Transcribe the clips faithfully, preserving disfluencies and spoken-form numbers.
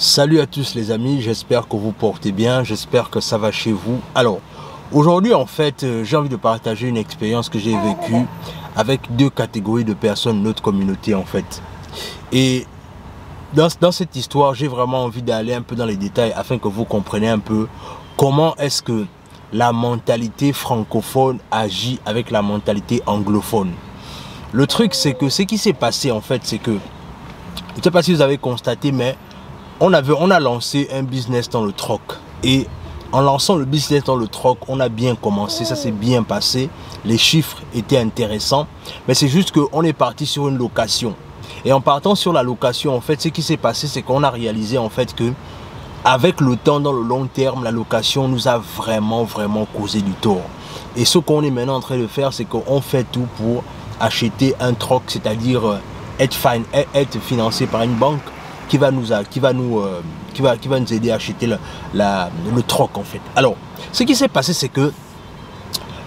Salut à tous les amis, j'espère que vous portez bien, j'espère que ça va chez vous. Alors, aujourd'hui en fait, j'ai envie de partager une expérience que j'ai vécue avec deux catégories de personnes de notre communauté en fait. Et dans, dans cette histoire, j'ai vraiment envie d'aller un peu dans les détails afin que vous compreniez un peu comment est-ce que la mentalité francophone agit avec la mentalité anglophone. Le truc c'est que ce qui s'est passé en fait, c'est que, je ne sais pas si vous avez constaté, mais On, avait, on a lancé un business dans le troc, et en lançant le business dans le troc, on a bien commencé, ça s'est bien passé, les chiffres étaient intéressants, mais c'est juste qu'on est parti sur une location. Et en partant sur la location, en fait, ce qui s'est passé, c'est qu'on a réalisé en fait que, avec le temps, dans le long terme, la location nous a vraiment, vraiment causé du tort. Et ce qu'on est maintenant en train de faire, c'est qu'on fait tout pour acheter un troc, c'est-à-dire être, fin, être financé par une banque, qui va nous qui va nous euh, qui va qui va nous aider à acheter la, la, le troc en fait. Alors, ce qui s'est passé, c'est que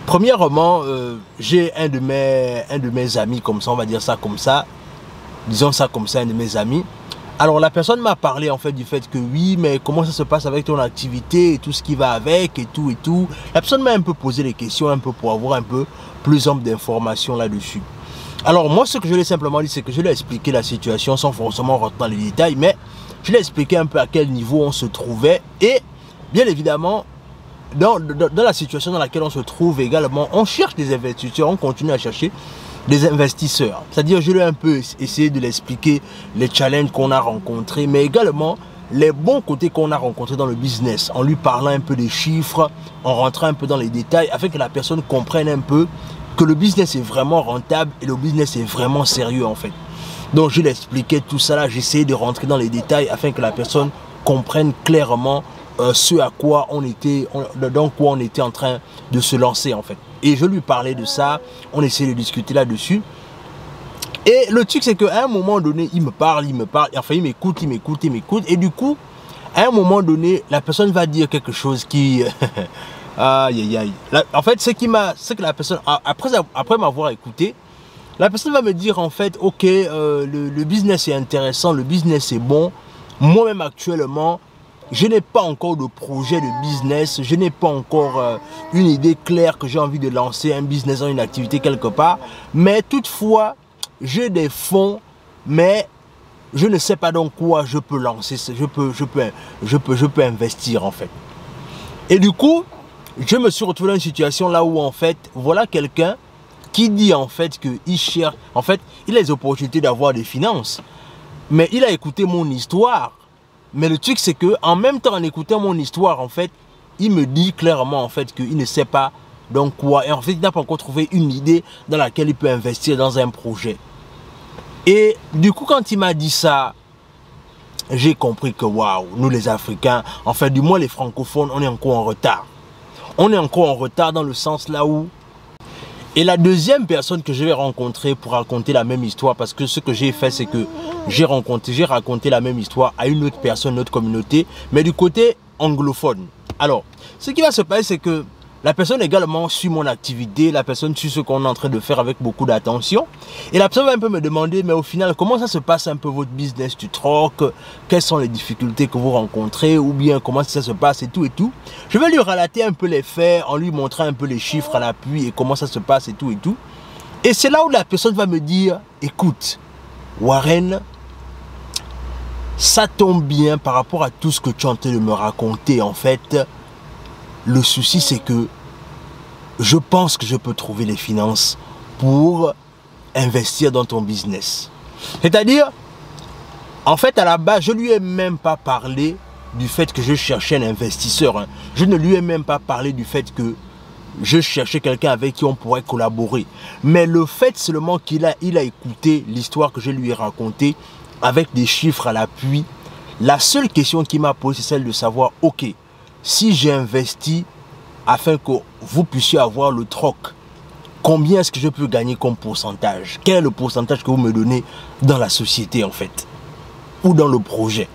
premièrement, euh, j'ai un de mes un de mes amis, comme ça, on va dire ça comme ça, disons ça comme ça, un de mes amis. Alors la personne m'a parlé en fait du fait que oui, mais comment ça se passe avec ton activité et tout ce qui va avec et tout et tout. La personne m'a un peu posé des questions un peu pour avoir un peu plus ample d'informations là-dessus. Alors moi, ce que je lui ai simplement dit, c'est que je lui ai expliqué la situation sans forcément rentrer dans les détails, mais je lui ai expliqué un peu à quel niveau on se trouvait, et bien évidemment, dans, dans, dans la situation dans laquelle on se trouve également, on cherche des investisseurs, on continue à chercher des investisseurs. C'est-à-dire, je lui ai un peu essayé de l'expliquer, les challenges qu'on a rencontrés, mais également les bons côtés qu'on a rencontrés dans le business, en lui parlant un peu des chiffres, en rentrant un peu dans les détails, afin que la personne comprenne un peu que le business est vraiment rentable et le business est vraiment sérieux en fait. Donc je l'expliquais tout ça là, j'essayais de rentrer dans les détails afin que la personne comprenne clairement euh, ce à quoi on était, on, dans quoi on était en train de se lancer en fait. Et je lui parlais de ça, on essayait de discuter là-dessus. Et le truc c'est qu'à un moment donné, il me parle, il me parle, enfin il m'écoute, il m'écoute, il m'écoute. Et du coup, à un moment donné, la personne va dire quelque chose qui... Aïe, aïe, aïe. La, en fait, ce qui m'a, c'est que la personne, après, après m'avoir écouté, la personne va me dire en fait, ok, euh, le, le business est intéressant, le business est bon. Moi-même actuellement, je n'ai pas encore de projet de business, je n'ai pas encore euh, une idée claire que j'ai envie de lancer un business dans une activité quelque part. Mais toutefois, j'ai des fonds, mais je ne sais pas dans quoi je peux lancer, je peux, je peux, je peux, je peux investir en fait. Et du coup, je me suis retrouvé dans une situation là où en fait, voilà quelqu'un qui dit en fait qu'il cherche, en fait, il a les opportunités d'avoir des finances. Mais il a écouté mon histoire. Mais le truc c'est que en même temps, en écoutant mon histoire en fait, il me dit clairement en fait qu'il ne sait pas dans quoi. Et en fait, il n'a pas encore trouvé une idée dans laquelle il peut investir dans un projet. Et du coup, quand il m'a dit ça, j'ai compris que waouh, nous les Africains, en fait du moins les francophones, on est encore en retard. On est encore en retard dans le sens là où... Et la deuxième personne que je vais rencontrer pour raconter la même histoire, parce que ce que j'ai fait, c'est que j'ai rencontré, j'ai raconté la même histoire à une autre personne, notre communauté, mais du côté anglophone. Alors, ce qui va se passer, c'est que la personne également suit mon activité, la personne suit ce qu'on est en train de faire avec beaucoup d'attention, et la personne va un peu me demander, mais au final, comment ça se passe un peu votre business du troc, quelles sont les difficultés que vous rencontrez, ou bien comment ça se passe et tout et tout. Je vais lui relater un peu les faits, en lui montrant un peu les chiffres à l'appui et comment ça se passe et tout et tout. Et c'est là où la personne va me dire, écoute, Warren, ça tombe bien par rapport à tout ce que tu es en train de me raconter en fait. Le souci, c'est que je pense que je peux trouver les finances pour investir dans ton business. C'est-à-dire, en fait, à la base, je ne lui ai même pas parlé du fait que je cherchais un investisseur. Je ne lui ai même pas parlé du fait que je cherchais quelqu'un avec qui on pourrait collaborer. Mais le fait seulement qu'il a, il a écouté l'histoire que je lui ai racontée avec des chiffres à l'appui, la seule question qu'il m'a posée, c'est celle de savoir, ok, si j'investis afin que vous puissiez avoir le troc, combien est-ce que je peux gagner comme pourcentage? Quel est le pourcentage que vous me donnez dans la société en fait? Ou dans le projet?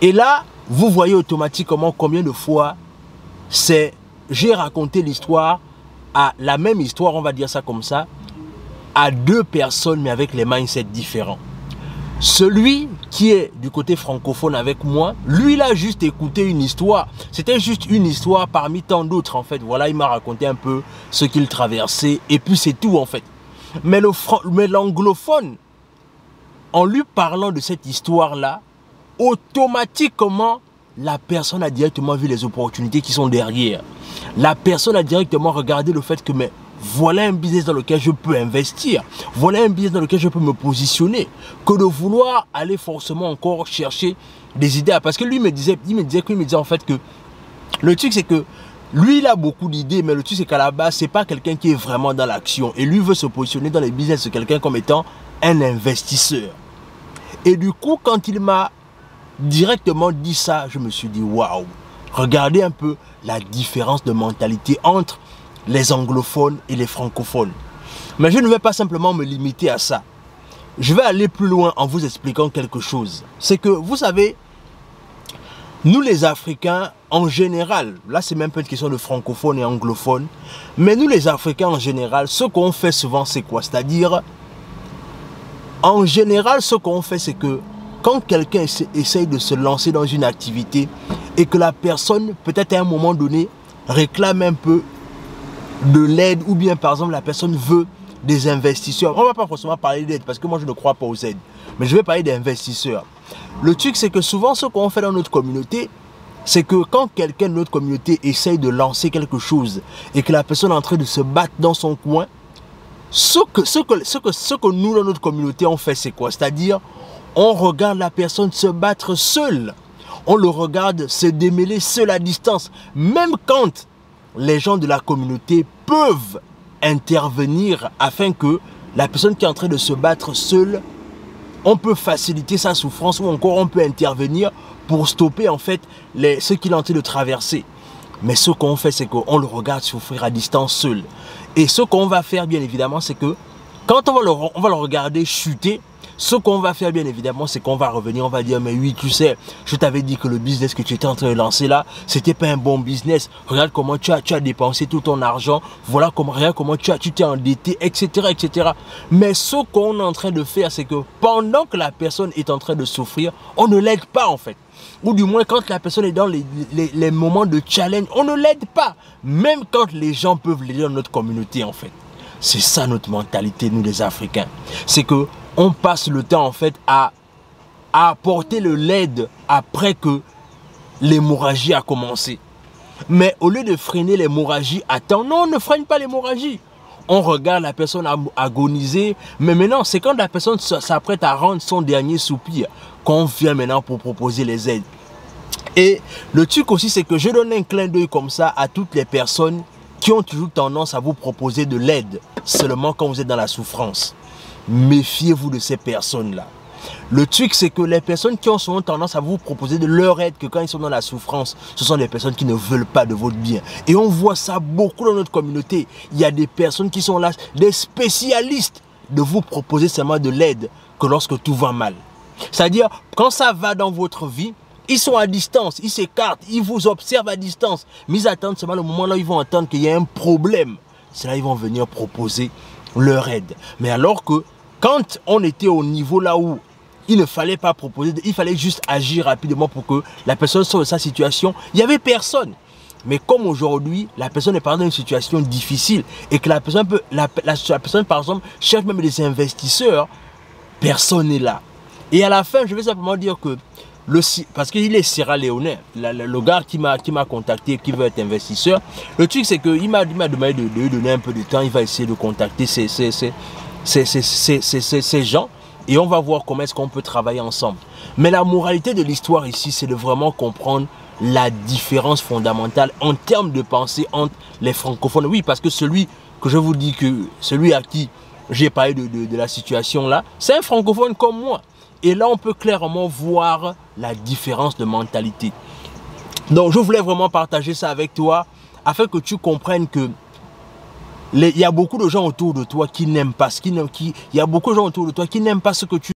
Et là, vous voyez automatiquement combien de fois c'est j'ai raconté l'histoire, à la même histoire, on va dire ça comme ça, à deux personnes mais avec les mindsets différents. Celui qui est du côté francophone avec moi, lui, il a juste écouté une histoire. C'était juste une histoire parmi tant d'autres, en fait. Voilà, il m'a raconté un peu ce qu'il traversait. Et puis, c'est tout, en fait. Mais l'anglophone, en lui parlant de cette histoire-là, automatiquement, la personne a directement vu les opportunités qui sont derrière. La personne a directement regardé le fait que, mais voilà un business dans lequel je peux investir. Voilà un business dans lequel je peux me positionner. Que de vouloir aller forcément encore chercher des idées. Parce que lui me disait, il me disait, il me disait en fait que le truc c'est que lui il a beaucoup d'idées, mais le truc c'est qu'à la base c'est pas quelqu'un qui est vraiment dans l'action. Et lui veut se positionner dans les business de quelqu'un comme étant un investisseur. Et du coup quand il m'a directement dit ça, je me suis dit waouh, regardez un peu la différence de mentalité entre les anglophones et les francophones. Mais je ne vais pas simplement me limiter à ça. Je vais aller plus loin en vous expliquant quelque chose. C'est que, vous savez, nous les Africains, en général, là c'est même pas une question de francophones et anglophones, mais nous les Africains en général, ce qu'on fait souvent c'est quoi? C'est-à-dire, en général, ce qu'on fait c'est que quand quelqu'un essaye de se lancer dans une activité et que la personne, peut-être à un moment donné, réclame un peu de l'aide, ou bien par exemple la personne veut des investisseurs. On ne va pas forcément parler d'aide parce que moi je ne crois pas aux aides, mais je vais parler d'investisseurs. Le truc c'est que souvent ce qu'on fait dans notre communauté, c'est que quand quelqu'un de notre communauté essaye de lancer quelque chose et que la personne est en train de se battre dans son coin, ce que, ce que, ce que, ce que nous dans notre communauté on fait c'est quoi? C'est-à-dire on regarde la personne se battre seule, on le regarde se démêler seul à distance, même quand les gens de la communauté peuvent intervenir afin que la personne qui est en train de se battre seule, on peut faciliter sa souffrance ou encore on peut intervenir pour stopper en fait les, ce qu'il est en train de traverser. Mais ce qu'on fait, c'est qu'on le regarde souffrir à distance seul. Et ce qu'on va faire bien évidemment, c'est que quand on va le, on va le regarder chuter, ce qu'on va faire bien évidemment, c'est qu'on va revenir, on va dire, mais oui, tu sais, je t'avais dit que le business que tu étais en train de lancer là, c'était pas un bon business. Regarde comment tu as, tu as dépensé tout ton argent, voilà comment, regarde comment tu as, tu t'es endetté, et cetera, et cetera. Mais ce qu'on est en train de faire, c'est que pendant que la personne est en train de souffrir, on ne l'aide pas en fait. Ou du moins, quand la personne est dans les, les, les moments de challenge, on ne l'aide pas. Même quand les gens peuvent l'aider dans notre communauté en fait. C'est ça notre mentalité, nous les Africains. C'est que on passe le temps en fait à, à apporter le l'aide après que l'hémorragie a commencé. Mais au lieu de freiner l'hémorragie, attends, non, on ne freine pas l'hémorragie. On regarde la personne agoniser, mais maintenant c'est quand la personne s'apprête à rendre son dernier soupir qu'on vient maintenant pour proposer les aides. Et le truc aussi c'est que je donne un clin d'œil comme ça à toutes les personnes qui ont toujours tendance à vous proposer de l'aide seulement quand vous êtes dans la souffrance. Méfiez-vous de ces personnes-là. Le truc, c'est que les personnes qui ont souvent tendance à vous proposer de leur aide, que quand ils sont dans la souffrance, ce sont des personnes qui ne veulent pas de votre bien. Et on voit ça beaucoup dans notre communauté. Il y a des personnes qui sont là, des spécialistes, de vous proposer seulement de l'aide que lorsque tout va mal. C'est-à-dire, quand ça va dans votre vie, ils sont à distance, ils s'écartent, ils vous observent à distance. Mais ils attendent seulement le moment là où ils vont entendre qu'il y a un problème. C'est là qu'ils vont venir proposer leur aide. Mais alors que quand on était au niveau là où il ne fallait pas proposer, il fallait juste agir rapidement pour que la personne sorte de sa situation, il n'y avait personne. Mais comme aujourd'hui, la personne est par exemple dans une situation difficile et que la personne, peut, la, la, la personne par exemple cherche même des investisseurs, personne n'est là. Et à la fin, je vais simplement dire que, le, parce qu'il est Sierra-Léonais, le gars qui m'a contacté, qui veut être investisseur, le truc c'est qu'il m'a demandé de lui donner un peu de temps, il va essayer de contacter ces... ces, ces ces gens et on va voir comment est-ce qu'on peut travailler ensemble. Mais la moralité de l'histoire ici, c'est de vraiment comprendre la différence fondamentale en termes de pensée entre les francophones. Oui, parce que celui que je vous dis que celui à qui j'ai parlé de, de, de la situation là, c'est un francophone comme moi. Et là, on peut clairement voir la différence de mentalité. Donc, je voulais vraiment partager ça avec toi afin que tu comprennes que il y a beaucoup de gens autour de toi qui n'aiment pas ce qui n'aiment qui il y a beaucoup de gens autour de toi qui n'aiment pas ce que tu